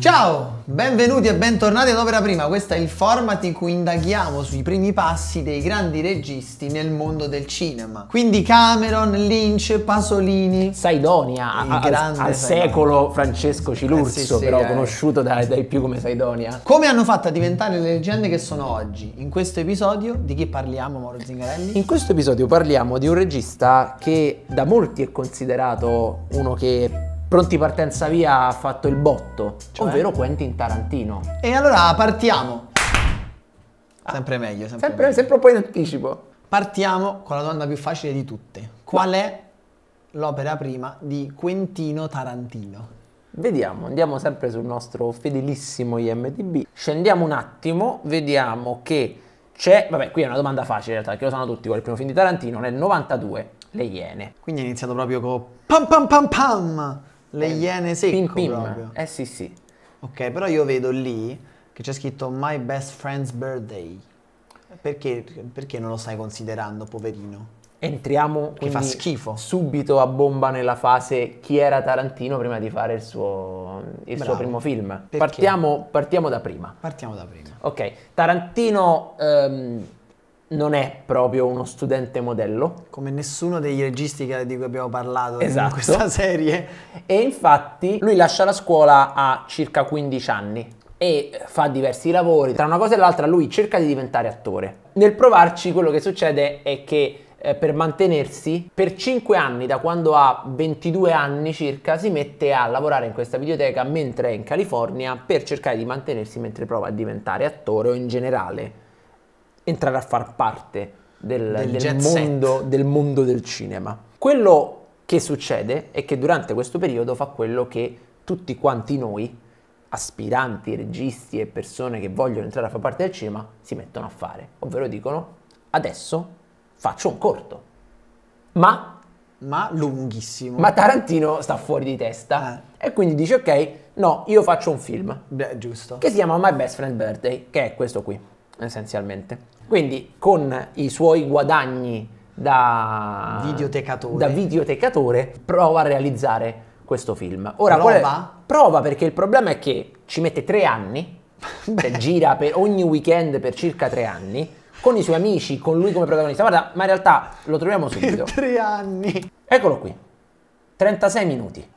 Ciao, benvenuti e bentornati ad Opera Prima. Questo è il format in cui indaghiamo sui primi passi dei grandi registi nel mondo del cinema. Quindi Cameron, Lynch, Pasolini, Saidonia, il grande al secolo Francesco Cilurso, sì, però conosciuto dai più come Saidonia. Come hanno fatto a diventare le leggende che sono oggi? In questo episodio di chi parliamo, Mauro Zingarelli? In questo episodio parliamo di un regista che da molti è considerato uno che pronti partenza via ha fatto il botto, cioè, ovvero Quentin Tarantino. E allora partiamo. Sempre meglio, sempre meglio. Sempre un po' in anticipo. Partiamo con la domanda più facile di tutte. Qual è l'opera prima di Quentino Tarantino? Vediamo, andiamo sempre sul nostro fedelissimo IMDB. Scendiamo un attimo, vediamo che c'è... Vabbè, qui è una domanda facile in realtà, che lo sanno tutti, qual è il primo film di Tarantino? Nel 92, Le Iene. Quindi è iniziato proprio con... Pam pam pam pam! Le Iene secco pim, pim. Proprio. Eh sì sì. Ok, però io vedo lì che c'è scritto My Best Friend's Birthday. Perché non lo stai considerando, poverino? Entriamo, che fa schifo, subito a bomba nella fase chi era Tarantino prima di fare il suo primo film. Perché? Partiamo da prima. Partiamo da prima. Ok, Tarantino... non è proprio uno studente modello, come nessuno degli registi di cui abbiamo parlato, esatto, in questa serie. E infatti lui lascia la scuola a circa 15 anni e fa diversi lavori. Tra una cosa e l'altra lui cerca di diventare attore. Nel provarci quello che succede è che per mantenersi, per 5 anni, da quando ha 22 anni circa, si mette a lavorare in questa videoteca mentre è in California, per cercare di mantenersi mentre prova a diventare attore o in generale entrare a far parte del mondo del cinema. Quello che succede è che durante questo periodo fa quello che tutti quanti noi, aspiranti, registi e persone che vogliono entrare a far parte del cinema, si mettono a fare. Ovvero dicono, adesso faccio un corto. Ma lunghissimo. Ma Tarantino sta fuori di testa e quindi dice, ok, no, io faccio un film. Beh, giusto. Che si chiama My Best Friend's Birthday, che è questo qui, essenzialmente. Quindi con i suoi guadagni da videotecatore prova a realizzare questo film. Ora, prova perché il problema è che ci mette 3 anni, gira per ogni weekend per circa 3 anni, con i suoi amici, con lui come protagonista. Guarda, ma in realtà lo troviamo subito. Per 3 anni. Eccolo qui, 36 minuti.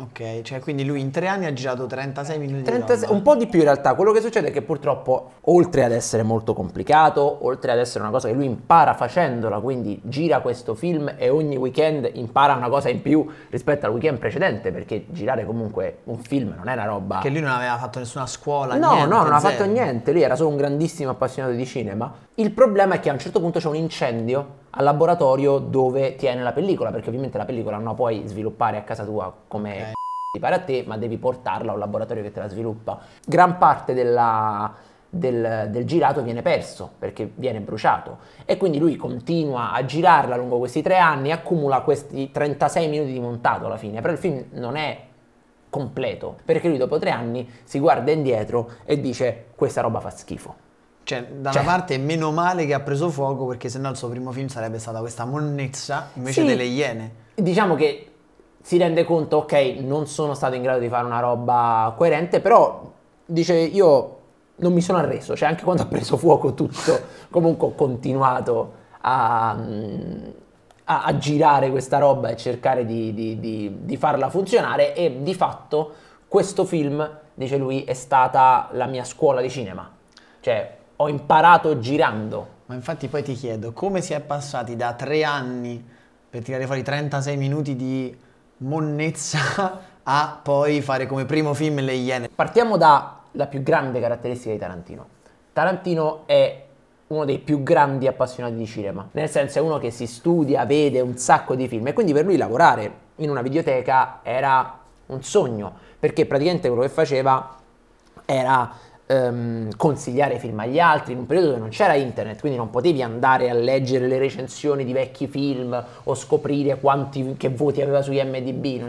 Ok, cioè quindi lui in 3 anni ha girato 36 minuti. Un po' di più in realtà. Quello che succede è che purtroppo, oltre ad essere molto complicato, oltre ad essere una cosa che lui impara facendola, quindi gira questo film e ogni weekend impara una cosa in più rispetto al weekend precedente, perché girare comunque un film non è una roba... Che lui non aveva fatto nessuna scuola, no, non ha fatto niente, lui era solo un grandissimo appassionato di cinema. Il problema è che a un certo punto c'è un incendio al laboratorio dove tiene la pellicola, perché ovviamente la pellicola non la puoi sviluppare a casa tua come ti pare a te, ma devi portarla a un laboratorio che te la sviluppa. Gran parte del girato viene perso perché viene bruciato, e quindi lui continua a girarla lungo questi 3 anni, accumula questi 36 minuti di montato alla fine, però il film non è completo perché lui dopo 3 anni si guarda indietro e dice questa roba fa schifo. Cioè, da una parte meno male che ha preso fuoco, perché sennò il suo primo film sarebbe stata questa monnezza invece delle Iene. Diciamo che si rende conto, ok, non sono stato in grado di fare una roba coerente, però dice io non mi sono arreso, cioè anche quando ha preso fuoco tutto, comunque ho continuato a girare questa roba e cercare di farla funzionare, e di fatto questo film, dice lui, è stata la mia scuola di cinema. Cioè, ho imparato girando. Ma infatti poi ti chiedo, come si è passati da 3 anni per tirare fuori 36 minuti di monnezza a poi fare come primo film Le Iene? Partiamo dalla più grande caratteristica di Tarantino. Tarantino è uno dei più grandi appassionati di cinema, nel senso è uno che si studia, vede un sacco di film, e quindi per lui lavorare in una videoteca era un sogno, perché praticamente quello che faceva era... consigliare film agli altri in un periodo dove non c'era internet, quindi non potevi andare a leggere le recensioni di vecchi film o scoprire che voti aveva su IMDB,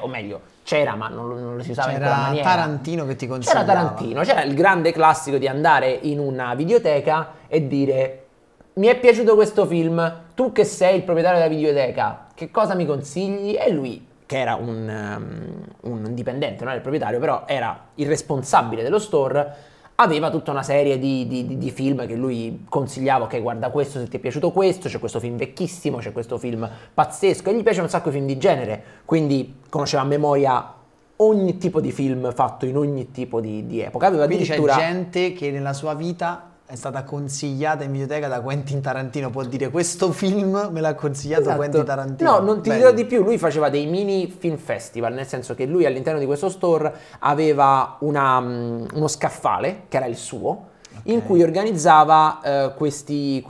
o meglio c'era, ma non lo si usava in quella maniera. C'era Tarantino che ti consigliava. C'era Tarantino, c'era il grande classico di andare in una videoteca e dire mi è piaciuto questo film, tu che sei il proprietario della videoteca, che cosa mi consigli? E lui che era un dipendente, non era il proprietario, però era il responsabile dello store, aveva tutta una serie di film che lui consigliava, ok guarda questo se ti è piaciuto questo, c'è questo film vecchissimo, c'è questo film pazzesco, e gli piace un sacco i film di genere, quindi conosceva a memoria ogni tipo di film fatto in ogni tipo di epoca. Aveva quindi addirittura... c'è gente che nella sua vita è stata consigliata in biblioteca da Quentin Tarantino, può dire questo film me l'ha consigliato, esatto, Quentin Tarantino. No, non ti dirò di più, lui faceva dei mini film festival, nel senso che lui all'interno di questo store aveva uno scaffale che era il suo, okay, in cui organizzava queste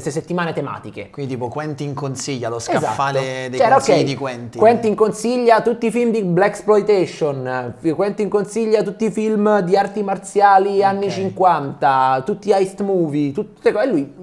settimane tematiche. Quindi tipo Quentin consiglia, lo scaffale, esatto, dei consigli, okay, di Quentin. Quentin consiglia tutti i film di blaxploitation, Quentin consiglia tutti i film di arti marziali, okay, anni 50, tutti heist movie, tutte cose. E lui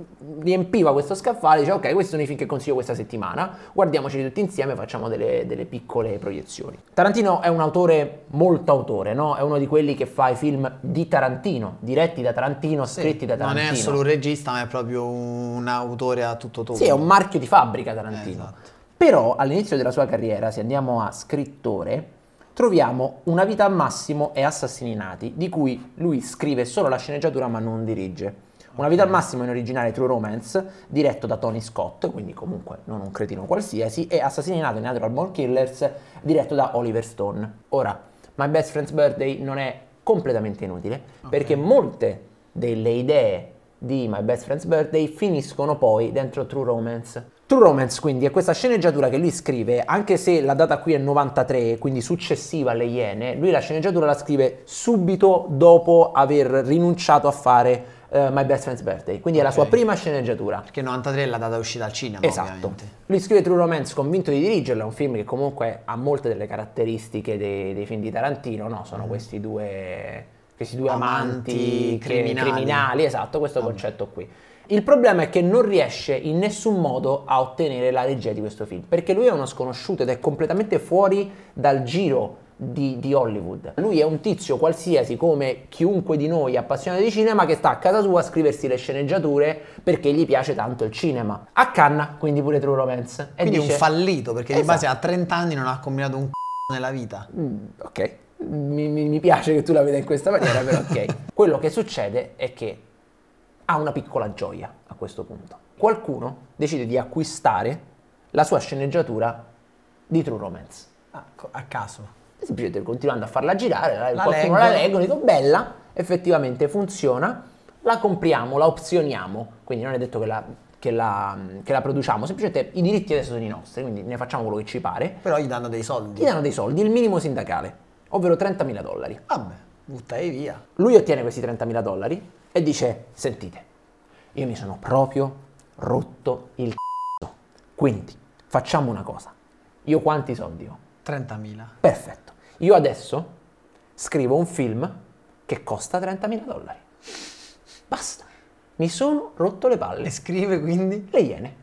riempiva questo scaffale e diceva ok questi sono i film che consiglio questa settimana, guardiamoceli tutti insieme e facciamo delle piccole proiezioni. Tarantino è un autore molto autore, no? È uno di quelli che fa i film di Tarantino, diretti da Tarantino, scritti, sì, da Tarantino. Non è solo un regista ma è proprio un autore a tutto tondo. Sì, è un marchio di fabbrica Tarantino, esatto. Però all'inizio della sua carriera, se andiamo a scrittore, troviamo Una vita al massimo e Assassinati, di cui lui scrive solo la sceneggiatura ma non dirige. Una vita al massimo in originale True Romance, diretto da Tony Scott, quindi comunque non un cretino qualsiasi, e Assassinato in Natural Born Killers, diretto da Oliver Stone. Ora, My Best Friend's Birthday non è completamente inutile, okay, perché molte delle idee di My Best Friend's Birthday finiscono poi dentro True Romance. True Romance quindi è questa sceneggiatura che lui scrive, anche se la data qui è 93, quindi successiva alle Iene, lui la sceneggiatura la scrive subito dopo aver rinunciato a fare My Best Friend's Birthday, quindi, okay, è la sua prima sceneggiatura. Perché 93 è la data uscita al cinema, esatto, ovviamente. Lui scrive True Romance convinto di dirigerla, è un film che comunque ha molte delle caratteristiche dei film di Tarantino, no? Sono questi due amanti criminali, esatto, questo concetto qui. Il problema è che non riesce in nessun modo a ottenere la regia di questo film, perché lui è uno sconosciuto ed è completamente fuori dal giro di Hollywood. Lui è un tizio qualsiasi come chiunque di noi appassionato di cinema che sta a casa sua a scriversi le sceneggiature perché gli piace tanto il cinema. A Cannes, quindi pure True Romance. Quindi dice, un fallito, perché, esatto, di base a 30 anni non ha combinato un c***o nella vita. Ok, mi piace che tu la veda in questa maniera, però ok. Quello che succede è che ha una piccola gioia a questo punto. Qualcuno decide di acquistare la sua sceneggiatura di True Romance. Ah, a caso. Semplicemente continuando a farla girare, qualcuno la leggo, dico bella, effettivamente funziona, la compriamo, la opzioniamo, quindi non è detto che la produciamo, semplicemente i diritti adesso sono i nostri, quindi ne facciamo quello che ci pare. Però gli danno dei soldi. Gli danno dei soldi, il minimo sindacale, ovvero $30.000. Vabbè, buttai via. Lui ottiene questi $30.000 e dice, sentite, io mi sono proprio rotto il c***o, quindi facciamo una cosa, io quanti soldi ho? 30.000. Perfetto. Io adesso scrivo un film che costa $30.000. Basta. Mi sono rotto le palle. E scrive quindi? Le Iene.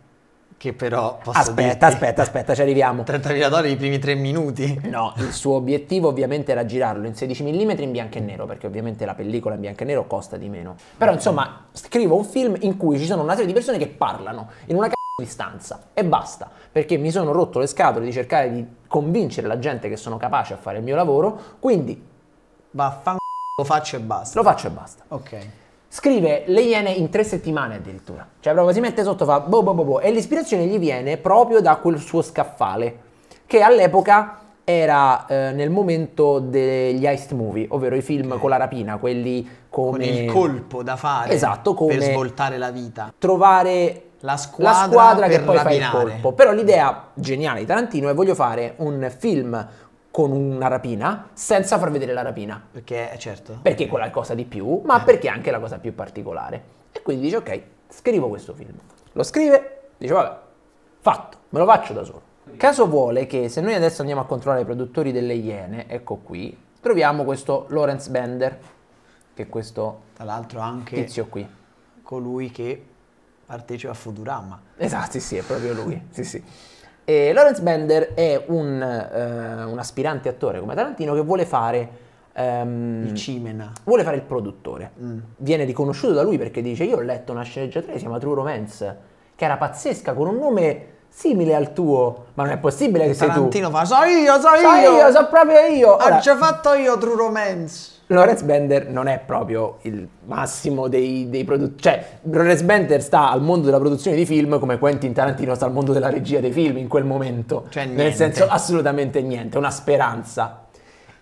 Che però posso aspetta, ci arriviamo. $30.000 i primi 3 minuti? No, il suo obiettivo ovviamente era girarlo in 16 mm in bianco e nero, perché ovviamente la pellicola in bianco e nero costa di meno. Però insomma, scrivo un film in cui ci sono una serie di persone che parlano in una di stanza e basta, perché mi sono rotto le scatole di cercare di convincere la gente che sono capace a fare il mio lavoro, quindi vaffanculo, lo faccio e basta. Ok. Scrive Le Iene in 3 settimane addirittura, cioè proprio si mette sotto, fa boh boh boh boh, e l'ispirazione gli viene proprio da quel suo scaffale che all'epoca era nel momento degli heist movie, ovvero i film, okay, con la rapina, quelli come... con il colpo da fare, esatto, come... per svoltare la vita, trovare la squadra che poi fa il colpo. Però l'idea geniale di Tarantino è: voglio fare un film con una rapina senza far vedere la rapina, perché certo, perché è qualcosa di più, ma perché è anche la cosa più particolare. E quindi dice ok, scrivo questo film. Lo scrive, dice vabbè, fatto, me lo faccio da solo. Caso vuole che se noi adesso andiamo a controllare i produttori delle Iene, ecco qui, troviamo questo Lawrence Bender, che è questo, tra l'altro anche tizio qui, colui che partecipa a Futurama. Esatto, sì, è proprio lui. Sì. E Lawrence Bender è un aspirante attore come Tarantino che vuole fare il cimena. Vuole fare il produttore. Viene riconosciuto da lui perché dice: io ho letto una sceneggiatura che si chiama True Romance, che era pazzesca, con un nome simile al tuo, ma non è possibile che sei Tarantino tu. Tarantino fa, so io, so proprio io. Ho già fatto io True Romance. Lawrence Bender non è proprio il massimo dei produttori, cioè Lawrence Bender sta al mondo della produzione di film come Quentin Tarantino sta al mondo della regia dei film in quel momento, cioè nel senso assolutamente niente, una speranza.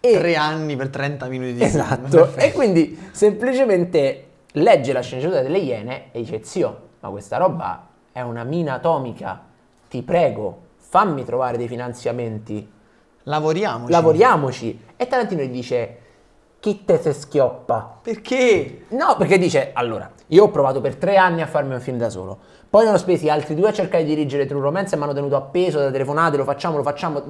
E 3 anni per 30 minuti di film. Esatto, e quindi semplicemente legge la sceneggiatura delle Iene e dice zio, ma questa roba è una mina atomica, ti prego fammi trovare dei finanziamenti, lavoriamoci. E Tarantino gli dice chi te se schioppa? Perché? No, perché dice, allora, io ho provato per 3 anni a farmi un film da solo, poi ne ho spesi altri 2 a cercare di dirigere True Romance e mi hanno tenuto appeso da telefonate, lo facciamo.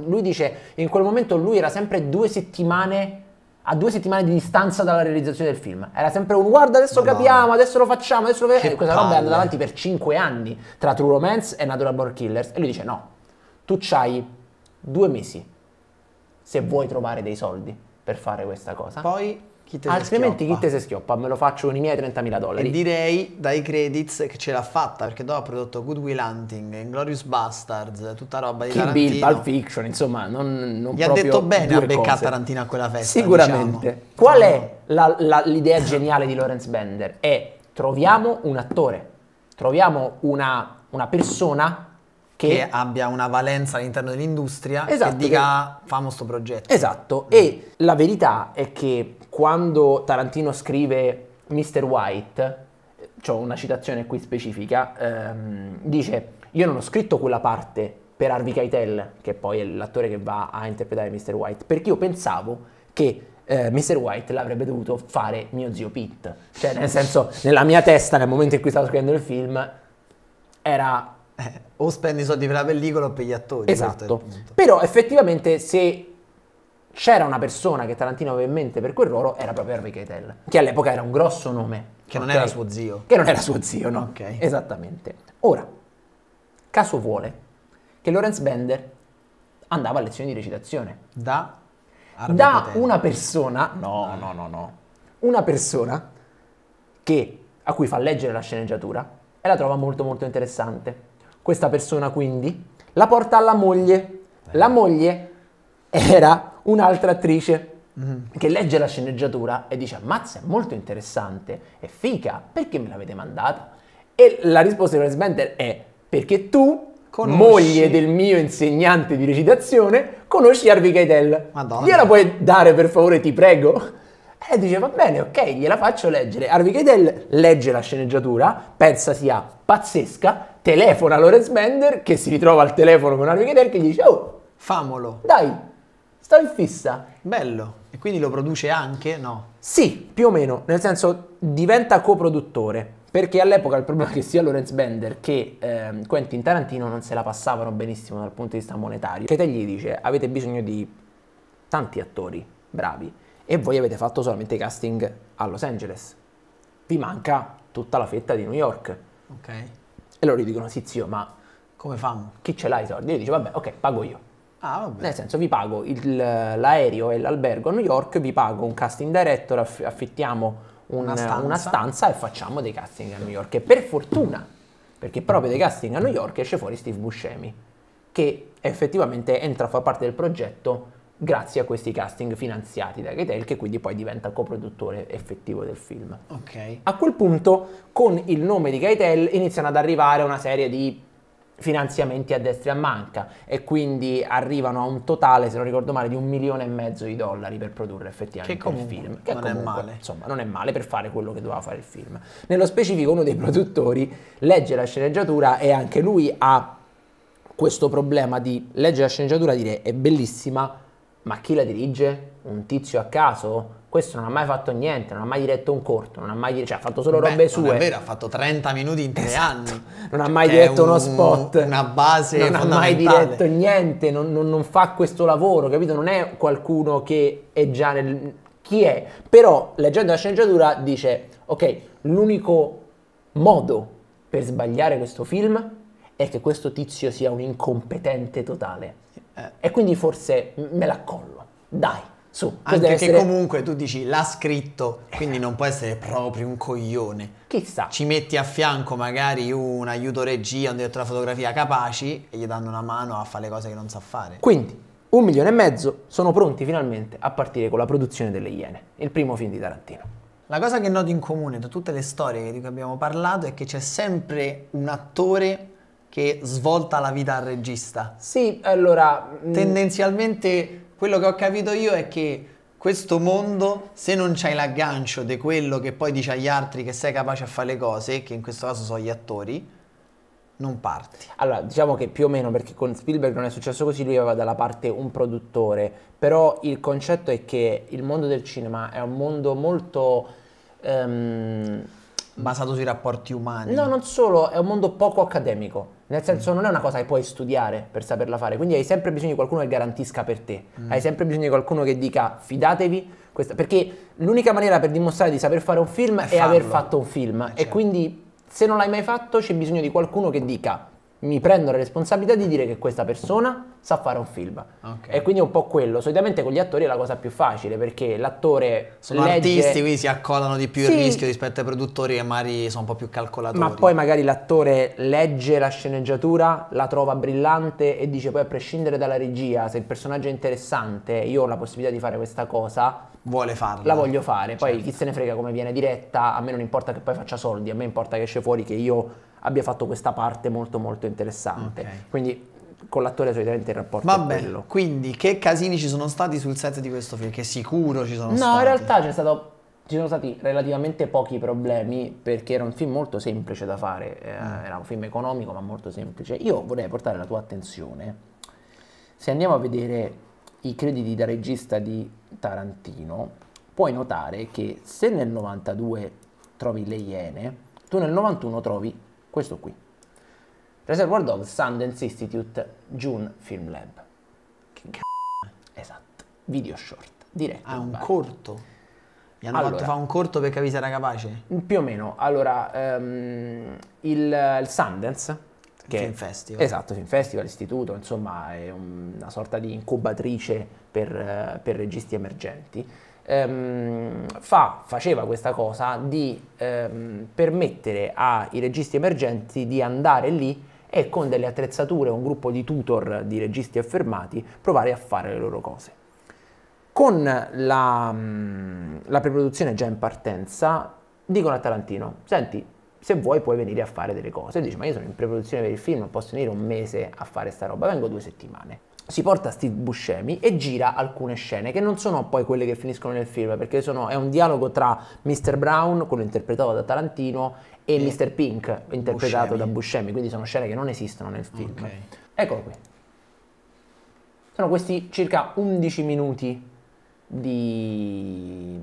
Lui dice, in quel momento lui era sempre 2 settimane, a 2 settimane di distanza dalla realizzazione del film. Era sempre un, guarda, adesso capiamo, adesso lo facciamo, adesso lo vediamo. Questa roba è andata avanti per 5 anni, tra True Romance e Natural Born Killers. E lui dice, no, tu c'hai 2 mesi, se vuoi trovare dei soldi per fare questa cosa, poi chi te altrimenti chi te se schioppa, me lo faccio con i miei $30.000. E direi dai credits che ce l'ha fatta, perché dopo ha prodotto Good Will Hunting, Inglourious Bastards, tutta roba di Kill Tarantino, Bill, Pulp Fiction, insomma non gli proprio ha detto bene a beccare Tarantino a quella festa sicuramente, diciamo. Qual è l'idea geniale di Lawrence Bender? È troviamo un attore, troviamo una persona che abbia una valenza all'interno dell'industria, esatto, e dica famo sto progetto. Esatto, e la verità è che quando Tarantino scrive Mr. White, c'ho una citazione qui specifica, dice io non ho scritto quella parte per Harvey Keitel, che poi è l'attore che va a interpretare Mr. White, perché io pensavo che Mr. White l'avrebbe dovuto fare mio zio Pete, cioè nel senso nella mia testa nel momento in cui stavo scrivendo il film era... o spendi i soldi per la pellicola o per gli attori. Esatto, però effettivamente se c'era una persona che Tarantino aveva in mente per quel ruolo era proprio Harvey Keitel, che all'epoca era un grosso nome, che non era suo zio. Che non era suo zio, no? Okay. Esattamente. Ora, caso vuole che Lawrence Bender andava a lezioni di recitazione da una persona, una persona a cui fa leggere la sceneggiatura e la trova molto molto interessante. Questa persona quindi la porta alla moglie. La moglie era un'altra attrice che legge la sceneggiatura e dice ammazza, è molto interessante, è figa, perché me l'avete mandata? E la risposta di Lawrence Bender è perché tu, moglie del mio insegnante di recitazione, conosci Harvey Keitel. Madonna. Gliela puoi dare per favore, ti prego? E dice va bene, ok, gliela faccio leggere. Harvey Keitel legge la sceneggiatura, pensa sia pazzesca, telefona a Lawrence Bender, che si ritrova al telefono con Harvey Keitel, che gli dice oh, famolo, dai, sto in fissa. Bello. E quindi lo produce anche, no? Sì, più o meno, nel senso diventa coproduttore, perché all'epoca il problema è che sia Lawrence Bender che Quentin Tarantino non se la passavano benissimo dal punto di vista monetario. Keitel gli dice avete bisogno di tanti attori bravi e voi avete fatto solamente casting a Los Angeles, vi manca tutta la fetta di New York. Ok. E loro gli dicono sì zio, ma come famo? Chi ce l'ha i soldi? Io dice vabbè, ok, pago io. Ah, vabbè. Nel senso vi pago l'aereo e l'albergo a New York, vi pago un casting director, affittiamo una stanza e facciamo dei casting a New York. E per fortuna, perché proprio dei casting a New York esce fuori Steve Buscemi, che effettivamente entra a far parte del progetto grazie a questi casting finanziati da Keitel, che quindi poi diventa coproduttore effettivo del film. Ok. A quel punto, con il nome di Keitel, iniziano ad arrivare una serie di finanziamenti a destra e a manca, e quindi arrivano a un totale, se non ricordo male, di $1,500,000 per produrre effettivamente il film. Che non è male. Insomma, non è male per fare quello che doveva fare il film. Nello specifico, uno dei produttori legge la sceneggiatura e anche lui ha questo problema di leggere la sceneggiatura e dire è bellissima, ma chi la dirige? Un tizio a caso? Questo non ha mai fatto niente, non ha mai diretto un corto, non ha mai diretto, cioè ha fatto solo robe sue. Non è vero, ha fatto 30 minuti in 3 anni. Non ha mai diretto uno spot. Una base fondamentale. Non ha mai diretto niente, non fa questo lavoro, capito? Non è qualcuno che è già nel... Chi è? Però, leggendo la sceneggiatura, dice, ok, l'unico modo per sbagliare questo film è che questo tizio sia un incompetente totale. E quindi forse me la collo, dai, Su, anche essere... che comunque tu dici l'ha scritto, quindi non può essere proprio un coglione. Chissà. Ci metti a fianco magari un aiuto regia, un direttore della fotografia capaci e gli danno una mano a fare le cose che non sa fare. Quindi 1,5 milioni sono pronti finalmente a partire con la produzione delle Iene, il primo film di Tarantino. La cosa che noto in comune da tutte le storie di cui abbiamo parlato è che c'è sempre un attore che svolta la vita al regista. Sì, allora... tendenzialmente... quello che ho capito io è che questo mondo, se non c'hai l'aggancio di quello che poi dice agli altri che sei capace a fare le cose, che in questo caso sono gli attori, non parti. Allora, diciamo che più o meno, perché con Spielberg non è successo così, lui aveva dalla parte un produttore, però il concetto è che il mondo del cinema è un mondo molto... basato sui rapporti umani. No, non solo, è un mondo poco accademico, nel senso non è una cosa che puoi studiare per saperla fare, quindi hai sempre bisogno di qualcuno che garantisca per te, hai sempre bisogno di qualcuno che dica fidatevi, questa, perché l'unica maniera per dimostrare di saper fare un film è aver fatto un film, certo. E quindi se non l'hai mai fatto c'è bisogno di qualcuno che dica mi prendo la responsabilità di dire che questa persona sa fare un film. Okay. E quindi è un po' quello. Solitamente con gli attori è la cosa più facile, perché l'attore sono legge... artisti, quindi si accolano di più, sì, il rischio rispetto ai produttori che magari sono un po' più calcolatori. Ma poi magari l'attore legge la sceneggiatura, la trova brillante e dice poi a prescindere dalla regia, se il personaggio è interessante, io ho la possibilità di fare questa cosa, vuole farla, la voglio fare. Poi certo, chi se ne frega come viene diretta, a me non importa che poi faccia soldi, a me importa che esce fuori che io... abbia fatto questa parte molto molto interessante. Okay. Quindi con l'attore solitamente il rapporto è bello. Quindi che casini ci sono stati sul set di questo film? Che sicuro ci sono stati? No, in realtà ci sono stati relativamente pochi problemi, perché era un film molto semplice da fare, era un film economico ma molto semplice. Io vorrei portare la tua attenzione, se andiamo a vedere i crediti da regista di Tarantino puoi notare che se nel 92 trovi Le Iene, tu nel 91 trovi questo qui, Reservoir Dogs, Sundance Institute, June Film Lab. Che c***o? Esatto, video short, diretto. Ah, un corto? Gli hanno fatto fare un corto per capire se era capace? Più o meno. Allora, il Sundance, che Film Festival. Esatto, Film Festival, istituto, insomma è una sorta di incubatrice per registi emergenti. Faceva questa cosa di permettere ai registi emergenti di andare lì e con delle attrezzature, un gruppo di tutor di registi affermati, provare a fare le loro cose. Con la preproduzione già in partenza dicono a Tarantino: senti, se vuoi puoi venire a fare delle cose. E dice: ma io sono in preproduzione per il film, non posso venire un mese a fare sta roba, vengo 2 settimane. Si porta Steve Buscemi e gira alcune scene che non sono poi quelle che finiscono nel film, perché è un dialogo tra Mr. Brown, quello interpretato da Tarantino, e Mr. Pink, interpretato da Buscemi, quindi sono scene che non esistono nel film. Okay. Eccolo qui. Sono questi circa 11 minuti di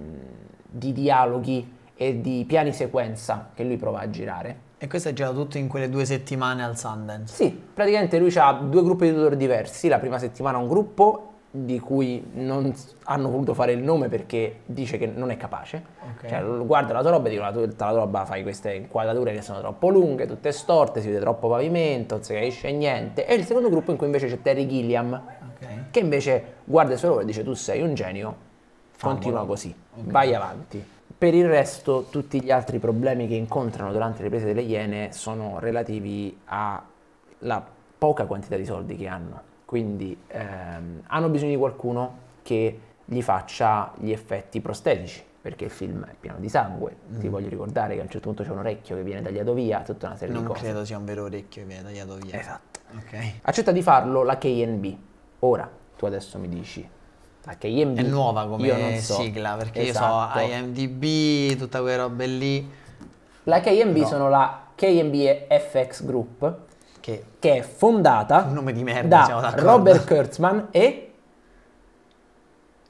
dialoghi e di piani sequenza che lui prova a girare. E questo è girato tutto in quelle 2 settimane al Sundance? Sì, praticamente lui ha 2 gruppi di tutor diversi, la prima settimana un gruppo di cui non hanno voluto fare il nome perché dice che non è capace, cioè guarda la tua roba e dico la tua roba fai queste inquadrature che sono troppo lunghe, tutte storte, si vede troppo pavimento, non si capisce niente, e il secondo gruppo in cui invece c'è Terry Gilliam, che invece guarda il suo lavoro e dice tu sei un genio, continua così, vai avanti. Per il resto tutti gli altri problemi che incontrano durante le riprese delle Iene sono relativi alla poca quantità di soldi che hanno, quindi hanno bisogno di qualcuno che gli faccia gli effetti prostetici, perché il film è pieno di sangue, ti voglio ricordare che a un certo punto c'è un orecchio che viene tagliato via, tutta una serie di cose. Non credo sia un vero orecchio che viene tagliato via. Esatto. Okay. Accetta di farlo la KNB. Ora, tu adesso mi dici... IMDb, è nuova come sigla, perché io so IMDB, tutta quella roba lì. La KNB sono la KNB EFX Group, che è fondata un nome di merda, da siamo d'accordo, Robert Kurtzman e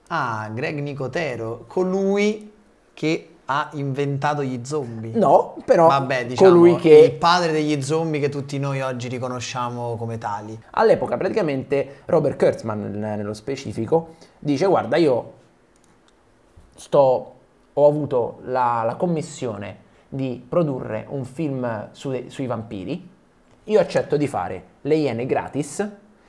Greg Nicotero, colui che ha inventato gli zombie. No, però vabbè, diciamo, colui che il padre degli zombie che tutti noi oggi riconosciamo come tali. All'epoca praticamente Robert Kurtzman nello specifico dice: guarda, io ho avuto la commissione di produrre un film sui vampiri, io accetto di fare Le Iene gratis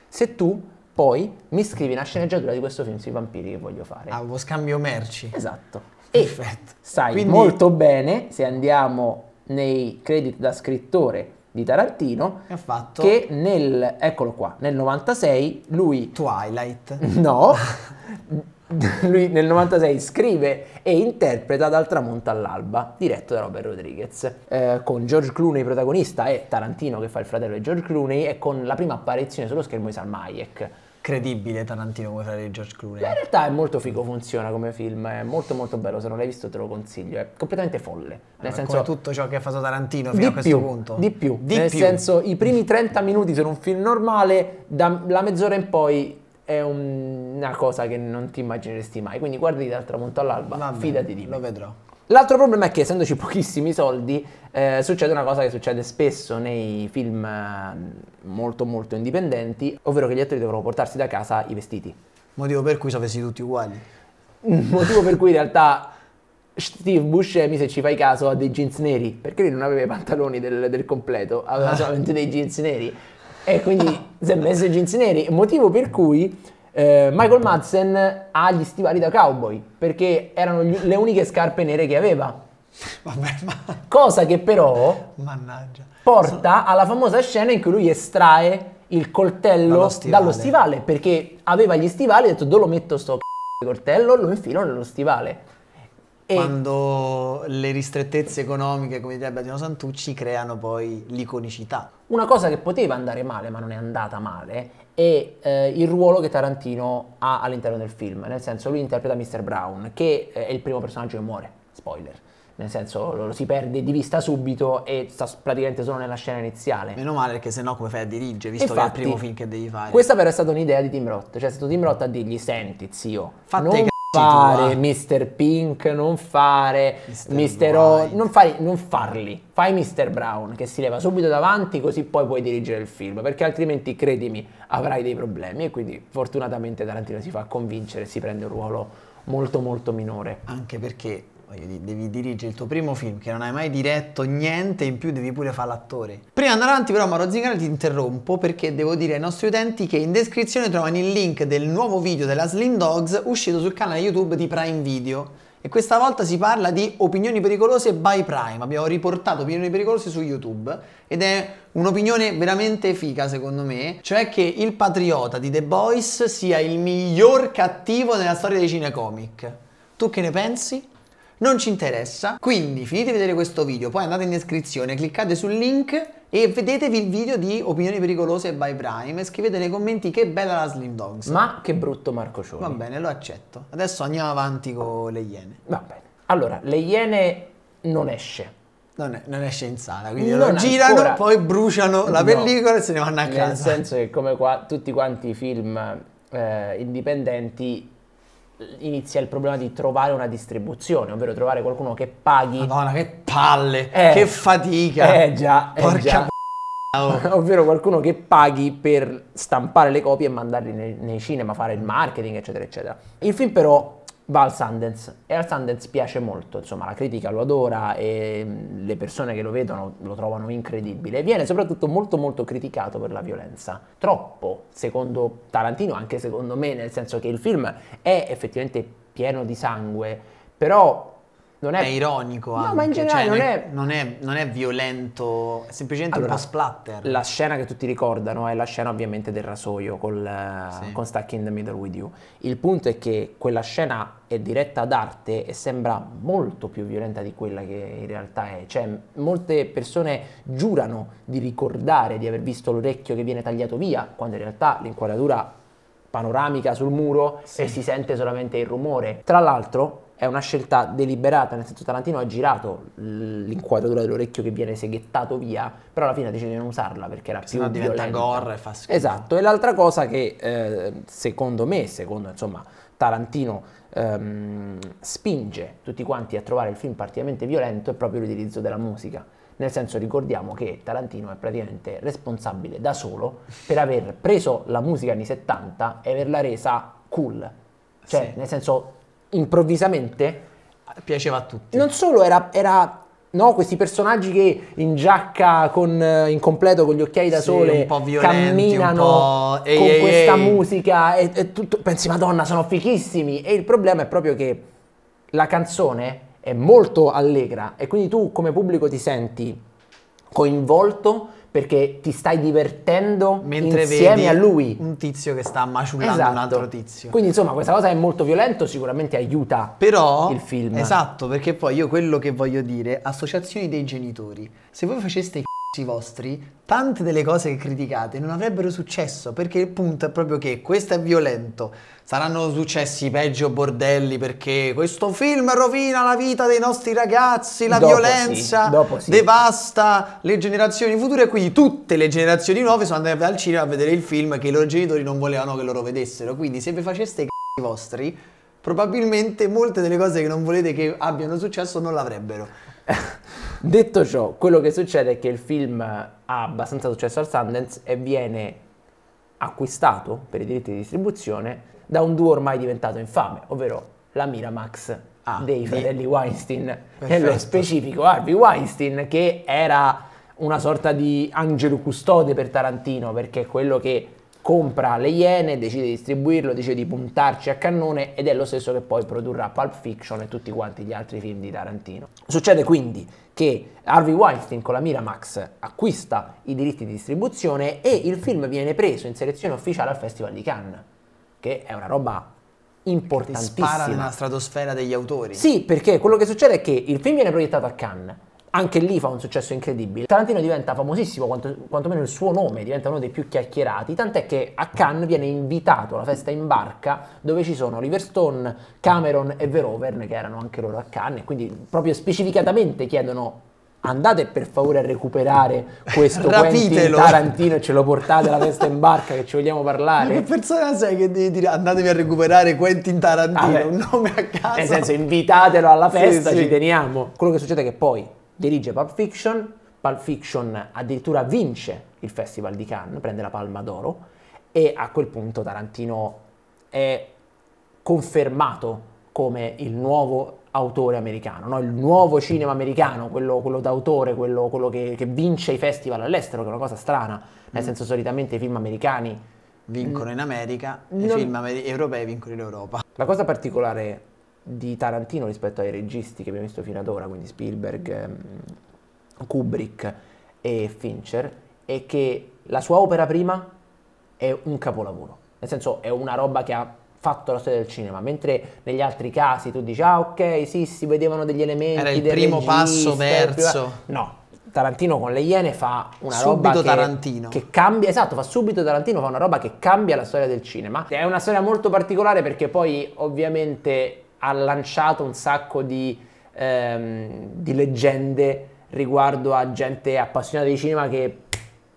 se tu poi mi scrivi una sceneggiatura di questo film sui vampiri che voglio fare. Ah, uno scambio merci. Esatto. Perfetto. E sai quindi... molto bene, se andiamo nei credit da scrittore di Tarantino, ha fatto... che nel, eccolo qua, nel 96 lui... Twilight. No, lui nel 96 scrive e interpreta Dal tramonto all'alba, diretto da Robert Rodriguez, con George Clooney protagonista e Tarantino che fa il fratello di George Clooney, e con la prima apparizione sullo schermo di Salma Hayek. Credibile Tarantino come fratello di George Clooney. Beh, in realtà è molto figo, funziona come film, è molto molto bello, se non l'hai visto te lo consiglio, è completamente folle. Nel senso, come tutto ciò che ha fatto Tarantino fino a questo punto. Di più. Senso, i primi 30 minuti sono un film normale, dalla mezz'ora in poi è una cosa che non ti immagineresti mai, quindi guardi Dal tramonto all'alba, vabbè, fidati di me. Lo vedrò. L'altro problema è che essendoci pochissimi soldi succede una cosa che succede spesso nei film molto molto indipendenti, ovvero che gli attori devono portarsi da casa i vestiti. Motivo per cui sono vestiti tutti uguali. Motivo per cui in realtà Steve Buscemi, se ci fai caso, ha dei jeans neri, perché lui non aveva i pantaloni del completo, aveva solamente dei jeans neri. E quindi si è messo i jeans neri, motivo per cui Michael Madsen ha gli stivali da cowboy, perché erano le uniche scarpe nere che aveva. Vabbè, ma... cosa che però mannaggia, porta alla famosa scena in cui lui estrae il coltello dallo stivale, perché aveva gli stivali e ha detto dove lo metto sto coltello, lo infilo nello stivale. E quando le ristrettezze economiche, come direbbe Adriano Santucci, creano poi l'iconicità. Una cosa che poteva andare male, ma non è andata male, è il ruolo che Tarantino ha all'interno del film. Nel senso, lui interpreta Mr. Brown, che è il primo personaggio che muore. Spoiler. Nel senso, lo si perde di vista subito e sta praticamente solo nella scena iniziale. Meno male, perché sennò come fai a dirigere, visto che è il primo film che devi fare. Questa però è stata un'idea di Tim Roth. Cioè è stato Tim Roth a dirgli: senti zio, fate Mr. Pink, non fare Mr. O, non farli, fai Mr. Brown che si leva subito davanti, così poi puoi dirigere il film, perché altrimenti credimi avrai dei problemi. E quindi fortunatamente Tarantino si fa convincere e si prende un ruolo molto molto minore, anche perché voglio dire, devi dirigere il tuo primo film che non hai mai diretto niente, in più devi pure fare l'attore. Prima di andare avanti però, Mauro Zingarelli, ti interrompo perché devo dire ai nostri utenti che in descrizione trovano il link del nuovo video della Slim Dogs uscito sul canale YouTube di Prime Video, e questa volta si parla di opinioni pericolose by Prime. Abbiamo riportato opinioni pericolose su YouTube ed è un'opinione veramente figa secondo me, cioè che il patriota di The Boys sia il miglior cattivo nella storia dei cinecomic. Tu che ne pensi? Non ci interessa, quindi finite di vedere questo video, poi andate in descrizione, cliccate sul link e vedetevi il video di opinioni pericolose by Prime e scrivete nei commenti che bella la Slim Dogs. Ma che brutto Marco Cioni. Va bene, lo accetto. Adesso andiamo avanti con Le Iene. Va bene. Allora, Le Iene non esce. Non esce in sala, quindi lo girano, ancora... poi bruciano la pellicola e se ne vanno a casa. Nel senso che come qua tutti quanti i film indipendenti, inizia il problema di trovare una distribuzione, ovvero trovare qualcuno che paghi. Madonna, che palle, che fatica. Porca ovvero qualcuno che paghi per stampare le copie e mandarli nei cinema, fare il marketing, eccetera eccetera. Il film però va al Sundance e al Sundance piace molto, insomma la critica lo adora e le persone che lo vedono lo trovano incredibile. Viene soprattutto molto molto criticato per la violenza, troppo secondo Tarantino, anche secondo me, nel senso che il film è effettivamente pieno di sangue, però non è ironico anche. No, ma in generale cioè, non è violento, è semplicemente un po' splatter. La scena che tutti ricordano è la scena ovviamente del rasoio con Stuck in the Middle with You. Il punto è che quella scena è diretta d'arte e sembra molto più violenta di quella che in realtà è. Cioè, molte persone giurano di ricordare di aver visto l'orecchio che viene tagliato via, quando in realtà l'inquadratura panoramica sul muro e si sente solamente il rumore. Tra l'altro è una scelta deliberata, nel senso Tarantino ha girato l'inquadratura dell'orecchio che viene seghettato via, però alla fine ha deciso di non usarla perché era più violenta. Diventa gore e fa schifo. Esatto, e l'altra cosa che secondo me, secondo insomma Tarantino spinge tutti quanti a trovare il film particolarmente violento è proprio l'utilizzo della musica. Nel senso, ricordiamo che Tarantino è praticamente responsabile da solo per aver preso la musica anni 70 e averla resa cool. Cioè, nel senso improvvisamente piaceva a tutti. Non solo era no? Questi personaggi che in giacca in completo con gli occhiali da sole, un po' violenti, camminano un po'... con questa musica e tutto, pensi madonna sono fichissimi, e il problema è proprio che la canzone è molto allegra e quindi tu come pubblico ti senti coinvolto perché ti stai divertendo mentre insieme a lui, un tizio che sta maciullando un altro tizio. Quindi insomma questa cosa è molto violento, sicuramente aiuta però il film. Esatto, perché poi io quello che voglio dire, associazioni dei genitori, se voi faceste i c***i vostri, tante delle cose che criticate non avrebbero successo, perché il punto è proprio che questo è violento, saranno successi peggio bordelli perché questo film rovina la vita dei nostri ragazzi, la violenza devasta le generazioni future, quindi tutte le generazioni nuove sono andate al cinema a vedere il film che i loro genitori non volevano che loro vedessero, quindi se vi faceste i c***i vostri probabilmente molte delle cose che non volete che abbiano successo non l'avrebbero. Detto ciò, quello che succede è che il film ha abbastanza successo al Sundance e viene acquistato per i diritti di distribuzione da un duo ormai diventato infame, ovvero la Miramax dei fratelli Weinstein, nello specifico Harvey Weinstein, che era una sorta di angelo custode per Tarantino, perché è quello che compra Le Iene, decide di distribuirlo, decide di puntarci a cannone, ed è lo stesso che poi produrrà Pulp Fiction e tutti quanti gli altri film di Tarantino. Succede quindi che Harvey Weinstein con la Miramax acquista i diritti di distribuzione e il film viene preso in selezione ufficiale al Festival di Cannes, che è una roba importantissima. Spara nella stratosfera degli autori. Sì, perché quello che succede è che il film viene proiettato a Cannes, anche lì fa un successo incredibile. Tarantino diventa famosissimo, quantomeno il suo nome diventa uno dei più chiacchierati, tant'è che a Cannes viene invitato alla festa in barca dove ci sono Oliver Stone, Cameron e Verhoeven, che erano anche loro a Cannes, e quindi proprio specificatamente chiedono: andate per favore a recuperare questo Quentin Tarantino e ce lo portate alla festa in barca che ci vogliamo parlare. Che persona sei che devi dire andatevi a recuperare Quentin Tarantino, un nome a caso? Nel senso, invitatelo alla festa, sì, ci teniamo. Quello che succede è che poi dirige Pulp Fiction addirittura vince il Festival di Cannes, prende la Palma d'Oro, e a quel punto Tarantino è confermato come il nuovo autore americano, no? Il nuovo cinema americano, quello d'autore, quello che vince i festival all'estero, che è una cosa strana, nel senso solitamente i film americani vincono in America, i film europei vincono in Europa. La cosa particolare di Tarantino rispetto ai registi che abbiamo visto fino ad ora, quindi Spielberg, Kubrick e Fincher, è che la sua opera prima è un capolavoro, nel senso è una roba che ha fatto la storia del cinema, mentre negli altri casi tu dici ah ok sì, si vedevano degli elementi, era il primo passo verso... No, Tarantino con Le Iene fa una roba che cambia, esatto, fa subito Tarantino, fa una roba che cambia la storia del cinema. È una storia molto particolare perché poi ovviamente ha lanciato un sacco di leggende riguardo a gente appassionata di cinema che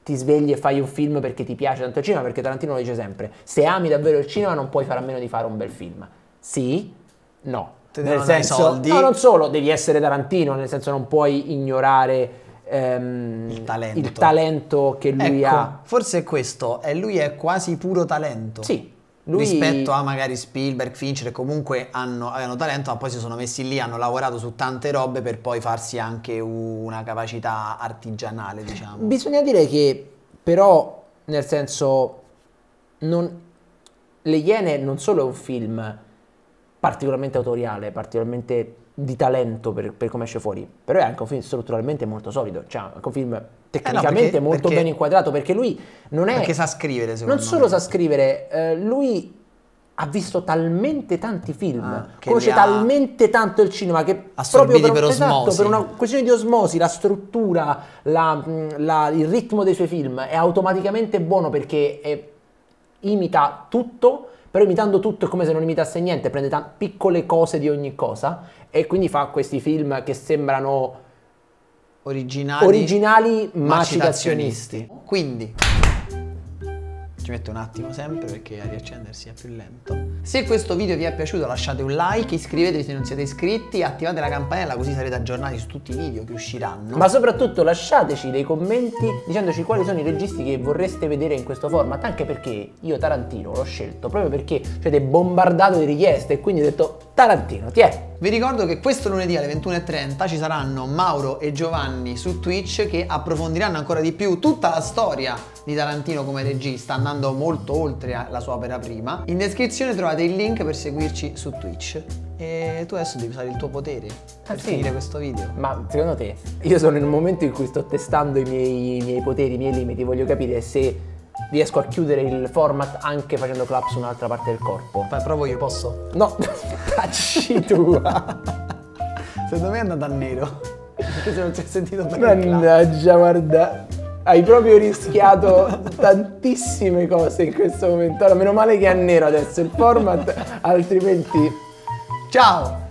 ti svegli e fai un film perché ti piace tanto il cinema, perché Tarantino lo dice sempre: se ami davvero il cinema non puoi fare a meno di fare un bel film. Sì, no, nel senso, no, non solo, devi essere Tarantino, nel senso non puoi ignorare il talento che lui ha. Forse questo, lui è quasi puro talento. Sì. Lui... rispetto a magari Spielberg, Fincher, comunque avevano talento, ma poi si sono messi lì, hanno lavorato su tante robe per poi farsi anche una capacità artigianale, diciamo. Bisogna dire che però, nel senso, Le Iene non solo è un film particolarmente autoriale, particolarmente di talento per come esce fuori, però è anche un film strutturalmente molto solido, cioè anche un film tecnicamente molto ben inquadrato, perché lui non è... Perché sa scrivere, secondo me. Non solo sa scrivere, lui ha visto talmente tanti film, conosce talmente tanto il cinema che... Assorbiti proprio per una questione di osmosi, la struttura, il ritmo dei suoi film è automaticamente buono, perché imita tutto, però imitando tutto è come se non imitasse niente, prende piccole cose di ogni cosa e quindi fa questi film che sembrano... Originali ma citazionisti. Quindi ci metto un attimo sempre perché a riaccendersi è più lento. Se questo video vi è piaciuto lasciate un like, iscrivetevi se non siete iscritti, attivate la campanella così sarete aggiornati su tutti i video che usciranno. Ma soprattutto lasciateci dei commenti dicendoci quali sono i registi che vorreste vedere in questo format, anche perché io Tarantino l'ho scelto proprio perché siete bombardato di richieste e quindi ho detto Tarantino, tiè! Vi ricordo che questo lunedì alle 21:30 ci saranno Mauro e Giovanni su Twitch che approfondiranno ancora di più tutta la storia di Tarantino come regista, andando molto oltre la sua opera prima. In descrizione trovate il link per seguirci su Twitch. E tu adesso devi usare il tuo potere per finire questo video. Ma secondo te, io sono in un momento in cui sto testando i miei poteri, i miei limiti, voglio capire se riesco a chiudere il format anche facendo clap su un'altra parte del corpo. Fai provo io, posso? No, facci tua. Secondo me è andata a nero, perché se non si è sentito bene. Mannaggia, guarda, hai proprio rischiato tantissime cose in questo momento. Allora, meno male che è a nero adesso il format, altrimenti... Ciao!